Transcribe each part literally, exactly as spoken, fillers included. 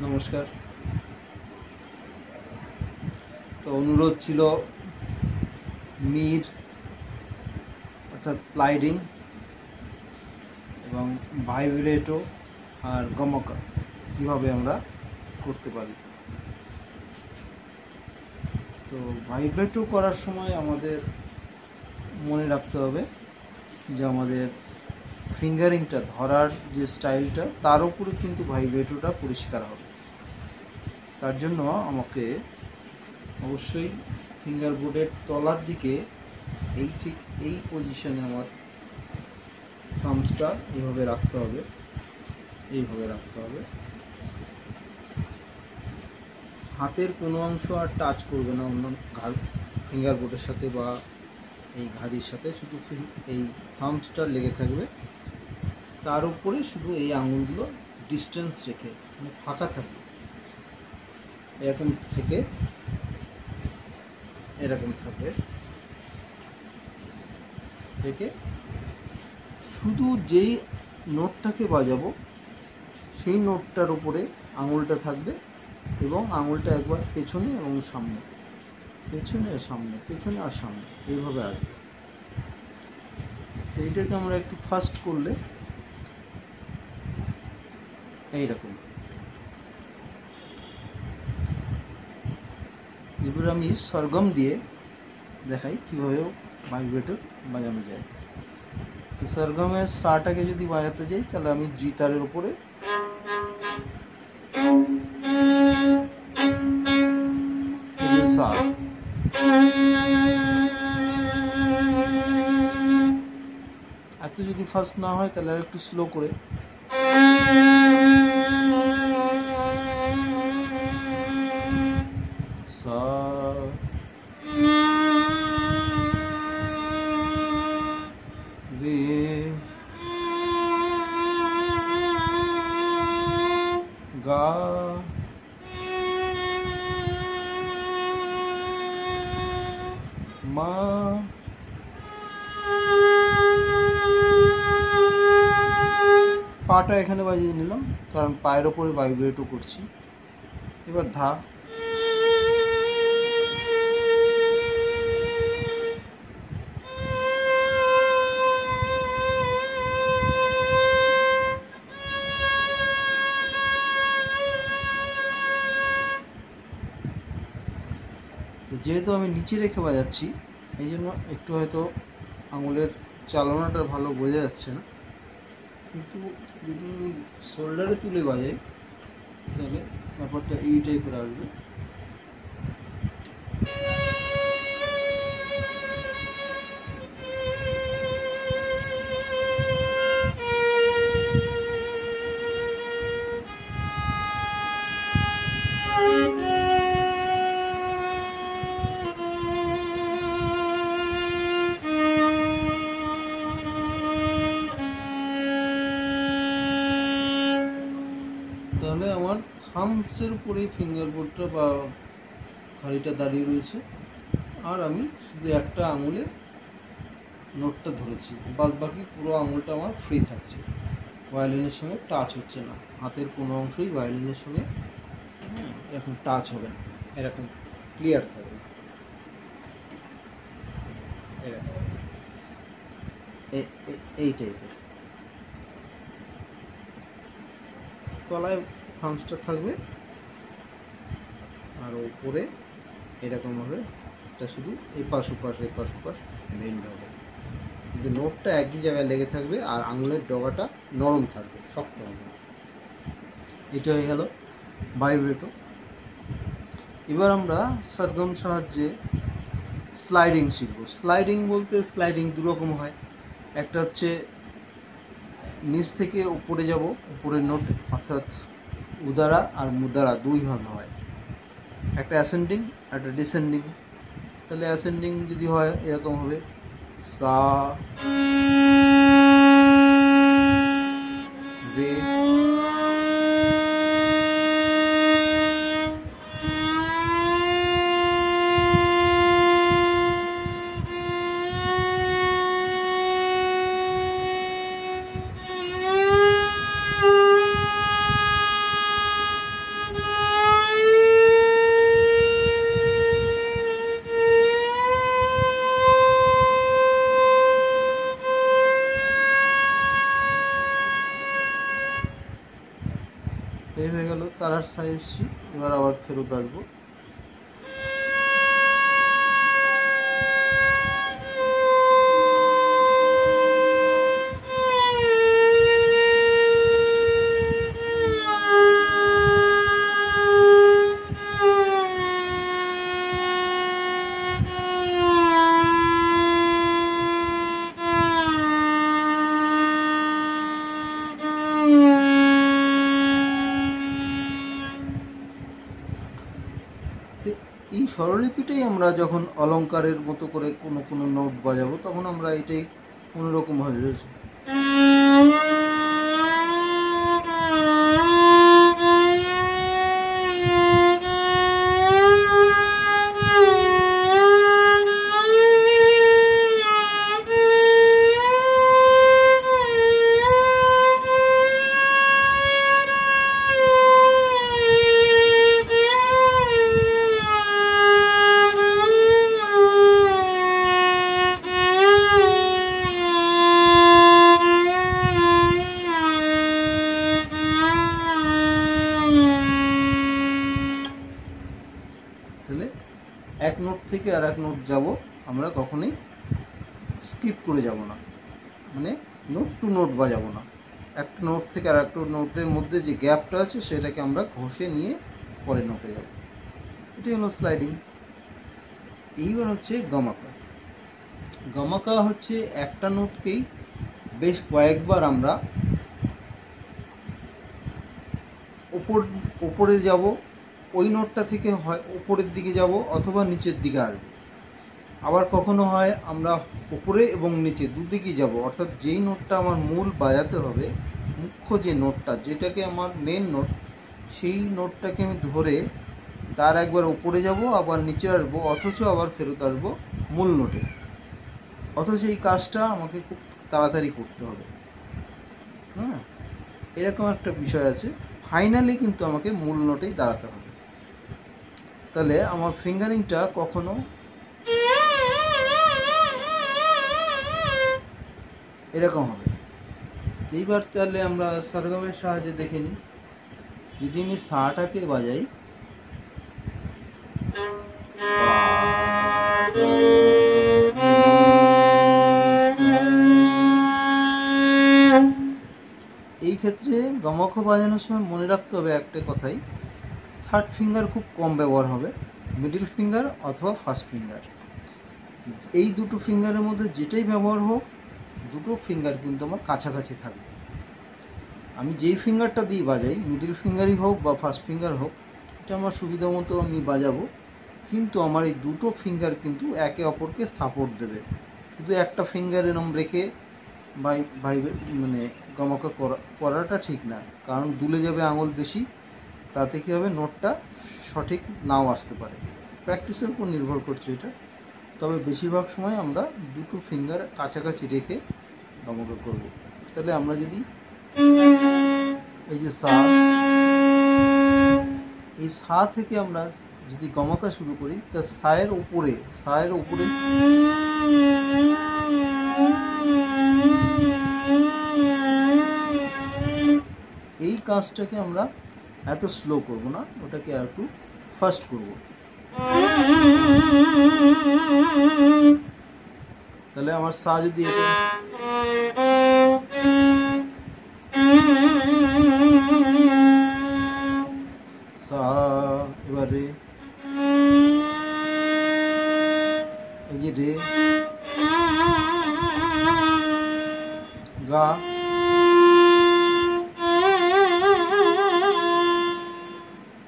नमस्कार। तो अनुरोध छिलो मीर अर्थात स्लाइडिंग एवं वाइब्रेटो और गमका किभाबे आमरा करते पारी। तो वाइब्रेटो करार समय आमादेर मने राखते होबे जे आमादेर फिंगारिंग टा धरार जो स्टाइलटा तार उपरे किन्तु वाइब्रेटोटा परिष्कार होबे। तार जन्य आमाके अवश्यई फिंगार बोर्डेर तलार दिके एई ठीक एई पजिशने आमार थाम्सटा एइभाबे राखते होबे एइभाबे राखते होबे। हाथेर कोनो अंश आर टाच करबे ना अन्य फिंगार बोर्डेर साथे बा এই ঘাড়ির সাথে শুধু এই থাম্বসটা লেগে থাকবে, তার উপরে শুধু এই আঙ্গুলগুলো ডিসটেন্স রেখে ফাঁকা থাকবে, এরকম থেকে এরকম থাকবে থেকে শুধু যেই নোটটাকে বাজাবো সেই নোটটার উপরে আঙ্গুলটা থাকবে এবং আঙ্গুলটা একবার পেছনে এবং সামনে পেছনে আর সামনে পেছনে আর সামনে এইভাবে আসবে। তো এইটাকে আমরা একটু ফাস্ট করলে এইরকম। এবার আমি সরগম দিয়ে দেখাই কিভাবে ভাইব্রেটর বাজানো যায়। তো সরগমের সাটাকে যদি বাজাতে যাই তাহলে আমি জি তারের উপরে সা এত যদি ফাস্ট না হয় তাহলে একটু স্লো করে সা রে গা মা পাটা এখানে বাজিয়ে নিলাম কারণ পায়ের উপরে ভাইব্রেটও করছি। এবার ধা যেহেতু আমি নিচে রেখে বাজাচ্ছি এই জন্য একটু হয়তো আঙুলের চালনাটা ভালো বোঝা যাচ্ছে না, কিন্তু যদি আমি শোল্ডারে তুলে বাজাই তাহলে ব্যাপারটা এই টাইপের আসবে। তাহলে আমার থাম্বসের উপরেই ফিঙ্গারবোর্ডটা বা ঘাড়িটা দাঁড়িয়ে রয়েছে আর আমি শুধু একটা আঙুলে নোটটা ধরেছি, বাদ বাকি পুরো আঙুলটা আমার ফ্রি থাকছে, ভায়োলিনের সঙ্গে টাচ হচ্ছে না, হাতের কোনো অংশই ভায়োলিনের সঙ্গে এরকম টাচ হবে না, এরকম ক্লিয়ার থাকবে, এই টাইপের তলায় থাম্বসটা থাকবে আর উপরে এরকম হবে। এটা শুধু এপাশ ওপাশ এপাশ ওপাশ বেন্ড হবে কিন্তু নোটটা একই জায়গায় লেগে থাকবে আর আঙুলের ডগাটা নরম থাকবে, শক্ত হবে। এটা হয়ে গেল ভাইব্রেটো। এবার আমরা সরগম সাহায্যে স্লাইডিং শিখব। স্লাইডিং বলতে স্লাইডিং দুরকম হয়, একটা হচ্ছে নিচ থেকে উপরে যাব, উপরের নোট অর্থাৎ উদারা আর মুদারা দুই ভাবে হয়, একটা অ্যাসেন্ডিং একটা ডিসেন্ডিং। তাহলে অ্যাসেন্ডিং যদি হয় এরকম হবে সা রে এই হয়ে গেল তারার সাইজটি। এবার আবার ফেরত আসবো। এই স্বরলিপিটাই আমরা যখন অলঙ্কারের মতো করে কোনো কোনো নোট বাজাবো তখন আমরা এটাই অন্যরকম হয়ে যাবে। তাহলে এক নোট থেকে আর এক নোট যাব, আমরা কখনোই স্কিপ করে যাব না, মানে নোট টু নোট বাজাবো না। এক নোট থেকে আর একটা নোটের মধ্যে যে গ্যাপটা আছে সেটাকে আমরা ঘষে নিয়ে পরের নোটে যাব। এটাই হলো স্লাইডিং। এইবার হচ্ছে গমাকা। গমাকা হচ্ছে একটা নোটকেই বেশ কয়েকবার আমরা ওপর ওপরে যাব, ওই নোটটা থেকে হয় উপরের দিকে যাব অথবা নিচের দিকে আসবো। আবার কখনো হয় আমরা উপরে এবং নিচে দুদিকে যাব, অর্থাৎ যেই নোটটা আমার মূল বাজাতে হবে, মুখ্য যে নোটটা, যেটাকে আমার মেন নোট, সেই নোটটাকে আমি ধরে তার একবার উপরে যাব, আবার নিচে আসবো, অথচ আবার ফেরত আসবো মূল নোটে। অথচ এই কাজটা আমাকে খুব তাড়াতাড়ি করতে হবে। হ্যাঁ, এরকম একটা বিষয় আছে। ফাইনালি কিন্তু আমাকে মূল নোটেই দাঁড়াতে হবে। তাহলে আমার ফিঙ্গারিংটা কখনো এরকম হবে। এইবার তাহলে আমরা সারেগামের সাহায্যে দেখে নিই। যদি আমি সাটাকে বাজাই, এই ক্ষেত্রে গমাখা বাজানোর সময় মনে রাখতে হবে একটা কথাই, থার্ড ফিঙ্গার খুব কম ব্যবহার হবে, মিডিল ফিঙ্গার অথবা ফার্স্ট ফিঙ্গার, এই দুটো ফিঙ্গারের মধ্যে যেটাই ব্যবহার হোক, দুটো ফিঙ্গার কিন্তু আমার কাছাকাছি থাকবে। আমি যেই ফিঙ্গারটা দিয়ে বাজাই, মিডিল ফিঙ্গারই হোক বা ফার্স্ট ফিঙ্গার হোক, এটা আমার সুবিধা মতো আমি বাজাবো, কিন্তু আমার এই দুটো ফিঙ্গার কিন্তু একে অপরকে সাপোর্ট দেবে। শুধু একটা ফিঙ্গারে নাম রেখে ভাই ভাই মানে গমাকা করা করাটা ঠিক না, কারণ দুলে যাবে আঙুল বেশি, তাতে কী হবে, নোটটা সঠিক নাও আসতে পারে। প্র্যাকটিসের উপর নির্ভর করছে এটা। তবে বেশিরভাগ সময় আমরা দুটো ফিঙ্গার কাছাকাছি রেখে গমাকা করব। তাহলে আমরা যদি এই যে সা, এই সা থেকে আমরা যদি গমাকা শুরু করি, তা সায়ের উপরে, সায়ের উপরে এই কাজটাকে আমরা এত স্লো করব না, ওটাকে আর একটু ফাস্ট করব। তাহলে আমার সা যদি এটা, সা, এবার রে, এই যে রে, গা,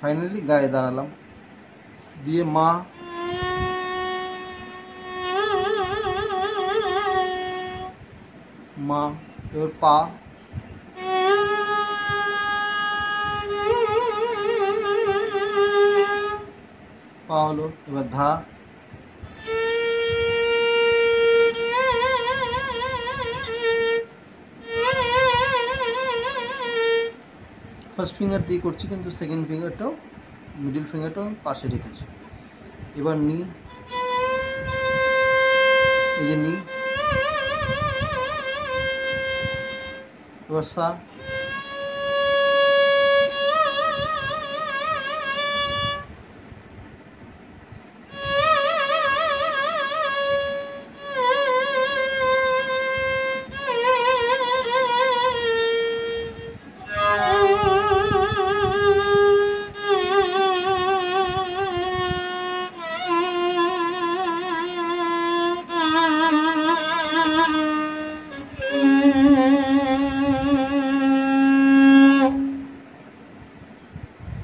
ফাইনালি গায়ে দাঁড়ালাম, দিয়ে মা, মা, এবার পা, পা হলো, এবার ধা, ফার্স্ট ফিঙ্গার দিয়ে করছি কিন্তু সেকেন্ড ফিঙ্গারটাও, মিডিল ফিঙ্গারটাও আমি পাশে রেখেছি। এবার নি, এই যে নি, এবার সা,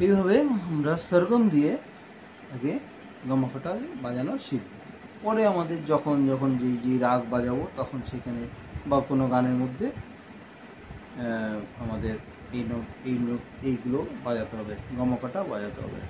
এইভাবে আমরা সরগম দিয়ে আগে গমাকাটা বাজানো শিখব। পরে আমাদের যখন যখন যেই যেই রাগ বাজাবো তখন সেখানে বা কোনো গানের মধ্যে আমাদের এই নোট এই নোট এইগুলো বাজাতে হবে, গমাকাটা বাজাতে হবে।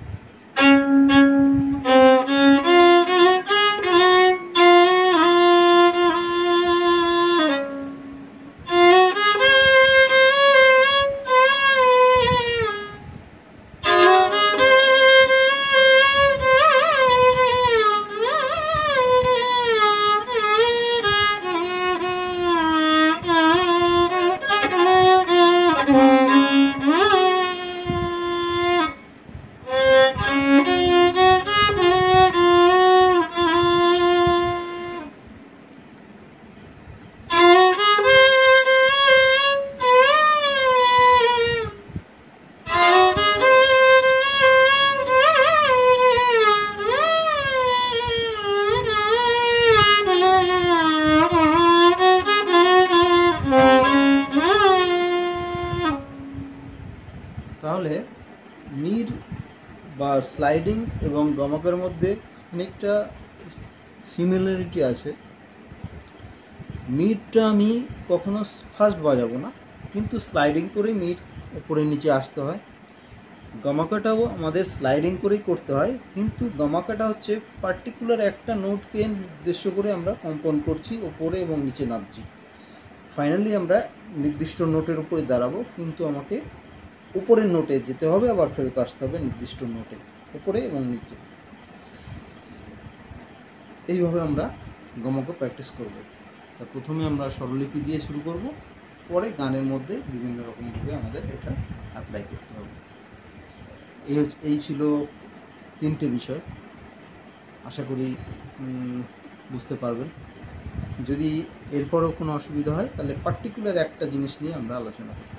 তাহলে মির বা স্লাইডিং এবং গমকের মধ্যে অনেকটা সিমিলারিটি আছে। মিরটা আমি কখনো ফার্স্ট বাজাবো না, কিন্তু স্লাইডিং করে মির উপরে নিচে আসতে হয়। গমাকাটাও আমাদের স্লাইডিং করেই করতে হয়, কিন্তু গমাকাটা হচ্ছে পার্টিকুলার একটা নোটকে নির্দিষ্ট করে আমরা কম্পন করছি, ওপরে এবং নিচে নামছি। ফাইনালি আমরা নির্দিষ্ট নোটের উপরে দাঁড়াবো, কিন্তু আমাকে উপরের নোটে যেতে হবে, আবার ফেরত আসতে হবে নির্দিষ্ট নোটে, উপরে এবং নিচে। এইভাবে আমরা গমকে প্র্যাকটিস করব। তা প্রথমে আমরা স্বরলিপি দিয়ে শুরু করব, পরে গানের মধ্যে বিভিন্ন রকমভাবে আমাদের এটা অ্যাপ্লাই করতে হবে। এই এই ছিল তিনটে বিষয়, আশা করি বুঝতে পারবেন। যদি এরপরও কোনো অসুবিধা হয় তাহলে পার্টিকুলার একটা জিনিস নিয়ে আমরা আলোচনা করব।